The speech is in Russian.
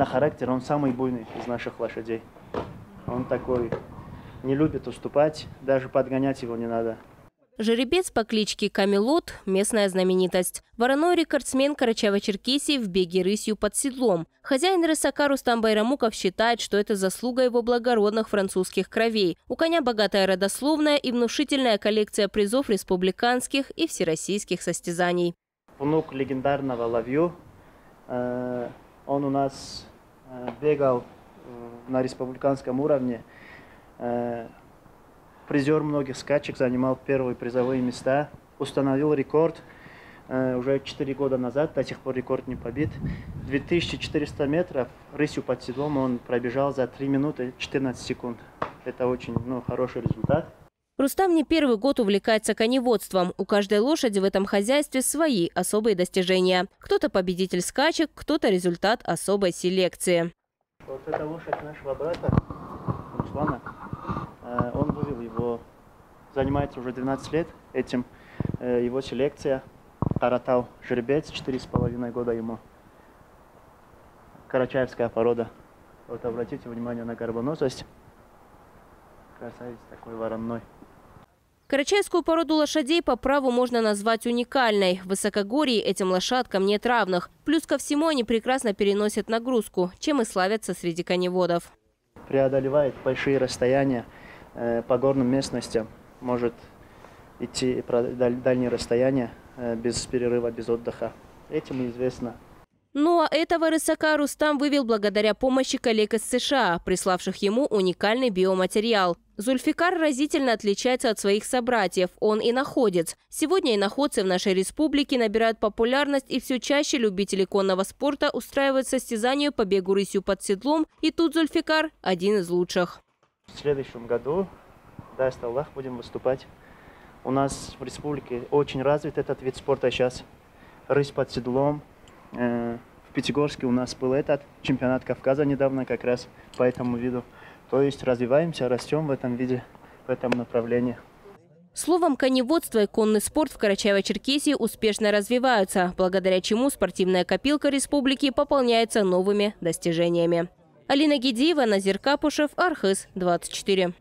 на характер он самый буйный из наших лошадей. Он такой, не любит уступать, даже подгонять его не надо. Жеребец по кличке Камелот – местная знаменитость. Вороной рекордсмен Карачаево-Черкесии в беге рысью под седлом. Хозяин рысака Рустам Байрамуков считает, что это заслуга его благородных французских кровей. У коня богатая родословная и внушительная коллекция призов республиканских и всероссийских состязаний. Внук легендарного Лавью. Он у нас бегал на республиканском уровне. Призер многих скачек, занимал первые призовые места, установил рекорд уже 4 года назад, до сих пор рекорд не побит. 2400 метров рысью под седлом он пробежал за 3 минуты 14 секунд. Это очень хороший результат. Рустам не первый год увлекается коневодством. У каждой лошади в этом хозяйстве свои особые достижения. Кто-то победитель скачек, кто-то результат особой селекции. Вот эта лошадь нашего брата, Руслана, он вывел его, занимается уже 12 лет этим. Его селекция Аратал, жеребец, 4,5 года ему. Карачаевская порода. Вот обратите внимание на горбоносость. Красавец такой вороной. Карачаевскую породу лошадей по праву можно назвать уникальной. В Высокогорье этим лошадкам нет равных. Плюс ко всему они прекрасно переносят нагрузку, чем и славятся среди коневодов. Преодолевает большие расстояния по горным местностям. Может идти дальние расстояния без перерыва, без отдыха. Этим известно. Ну а этого рысака Рустам вывел благодаря помощи коллег из США, приславших ему уникальный биоматериал. Зульфикар разительно отличается от своих собратьев. Он иноходец. Сегодня иноходцы в нашей республике набирают популярность, и все чаще любители конного спорта устраивают состязания по бегу рысью под седлом. И тут Зульфикар – один из лучших. В следующем году в Дайсталлах будем выступать. У нас в республике очень развит этот вид спорта сейчас. Рысь под седлом. В Пятигорске у нас был этот чемпионат Кавказа недавно как раз по этому виду. То есть развиваемся, растем в этом виде, в этом направлении. Словом, коневодство и конный спорт в Карачаево-Черкесии успешно развиваются, благодаря чему спортивная копилка республики пополняется новыми достижениями. Алина Гедиева, Назир Капушев, Архыз 24.